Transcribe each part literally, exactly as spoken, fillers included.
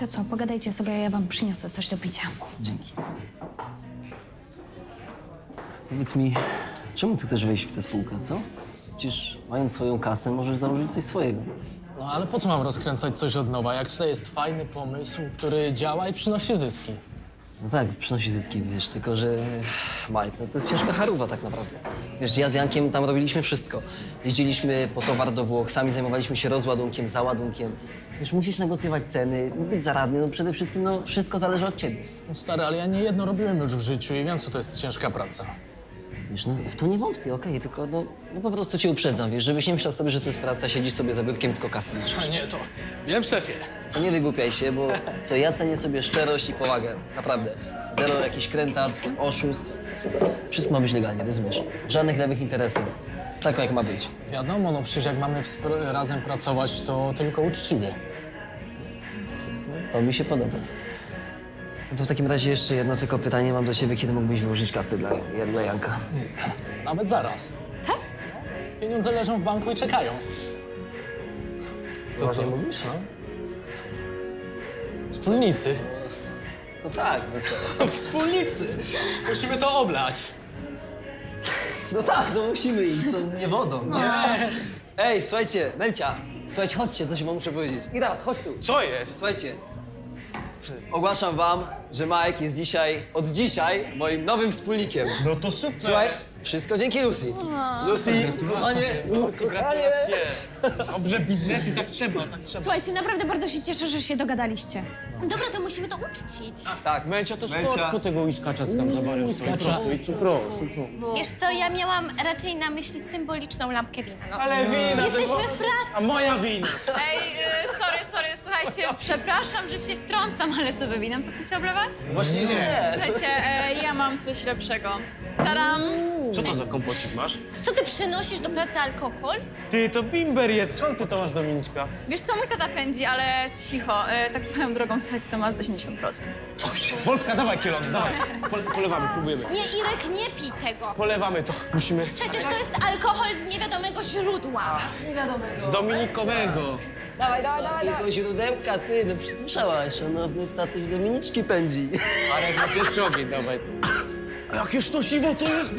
To co, pogadajcie sobie, a ja wam przyniosę coś do picia. Dzięki. Powiedz mi, czemu ty chcesz wejść w tę spółkę, co? Przecież mając swoją kasę, możesz założyć coś swojego. No ale po co mam rozkręcać coś od nowa, jak tutaj jest fajny pomysł, który działa i przynosi zyski? No tak, przynosi zyski, wiesz, tylko że... Maek, no to jest ciężka charówa tak naprawdę. Wiesz, ja z Jankiem tam robiliśmy wszystko. Jeździliśmy po towar do Włoch, sami zajmowaliśmy się rozładunkiem, załadunkiem. Wiesz, musisz negocjować ceny, być zaradny, no przede wszystkim, no wszystko zależy od ciebie. No stary, ale ja niejedno robiłem już w życiu i wiem, co to jest ciężka praca. Wiesz, no w to nie wątpię, okej, okay, tylko no, no po prostu cię uprzedzam, wiesz, żebyś nie myślał sobie, że to jest praca, siedzisz sobie za biurkiem, tylko kasy. A nie, to wiem, szefie. To nie wygłupiaj się, bo co ja cenię sobie szczerość i powagę, naprawdę. Zero jakichś krętarstw, oszustw, wszystko ma być legalnie, rozumiesz? Żadnych lewych interesów, tak jak ma być. Wiadomo, no przecież jak mamy razem pracować, to tylko uczciwie. To, to mi się podoba. To w takim razie jeszcze jedno tylko pytanie mam do ciebie, kiedy mógłbyś wyłożyć kasy dla, dla Janka? Nawet zaraz. Tak? Pieniądze leżą w banku i czekają. To co mówisz? No? Wspólnicy. No tak, no co? Wspólnicy! Musimy to oblać. No tak, no musimy i to nie wodą, nie? nie. Ej, słuchajcie, Męcia, słuchajcie, chodźcie, coś wam muszę powiedzieć. I raz, chodź tu. Co jest? Słuchajcie. Ogłaszam wam, że Maek jest dzisiaj, od dzisiaj, moim nowym wspólnikiem. No to super! Słuchaj, wszystko dzięki Lucy. A. Lucy, kochanie, kochanie! Dobrze, biznes i tak trzeba, tak trzeba. Słuchajcie, naprawdę bardzo się cieszę, że się dogadaliście. Dobra, to musimy to uczcić. A, tak, Męcia też po tego łyskacza tam zabawiasz. Łyskacza. Wiesz co, ja miałam raczej na myśli symboliczną lampkę wina. No. Ale wina! Jesteśmy w pracy! A moja wina! Ej, y, sorry, sorry, słuchajcie, przepraszam, że się wtrącam, ale co, wy winem to chcecie oblewać? Właśnie nie. nie. Słuchajcie, e, ja mam coś lepszego. Taram! Co to za kompocik masz? Co ty przynosisz do pracy alkohol? Ty, to bimber jest. Skąd ty to masz, Dominiczka? Wiesz co, mój tata pędzi, ale cicho. E, tak swoją drogą, słuchajcie, to ma z osiemdziesiąt procent. Polska, dawaj kielon, dawaj. Pol polewamy, próbujemy. Nie, Irek, nie pij tego. Polewamy to, musimy... Przecież to jest alkohol z niewiadomego źródła. A, z niewiadomego. Z dominikowego. Dawaj, dawaj, dawaj. Tylko źródełka, ty, no przysłyszałaś. Szanowny tatuś Dominiczki pędzi. Arek, na pierwszy ogień, dawaj. Jakież to siwo to jest!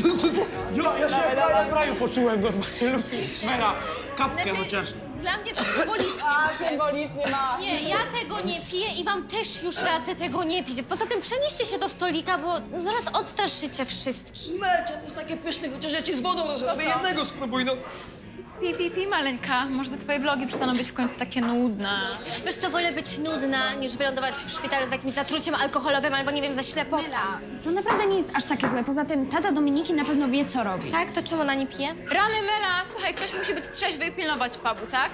Ja, ja się w kraju poczułem normalnie, Lucy, Mela, kapkę znaczy, chociaż. Dla mnie to symbolicznie. A, symbolicznie ma. Nie, ja tego nie piję i wam też już radzę tego nie pić. Poza tym przenieście się do stolika, bo zaraz odstraszycie wszystkich. Melcia, to jest takie pyszne, chociaż ja ci z wodą rozrobię, jednego spróbuj, no. Pi, pi, pi, maleńka. Może te twoje vlogi przestaną być w końcu takie nudne. Wiesz co, wolę być nudna, niż wylądować w szpitalu z jakimś zatruciem alkoholowym albo, nie wiem, za ślepotą. Mela, to naprawdę nie jest aż takie złe. Poza tym tata Dominiki na pewno wie, co robi. Tak? To czemu ona nie pije? Rany, Mela! Słuchaj, ktoś musi być trzeźwy i pilnować pubu, tak?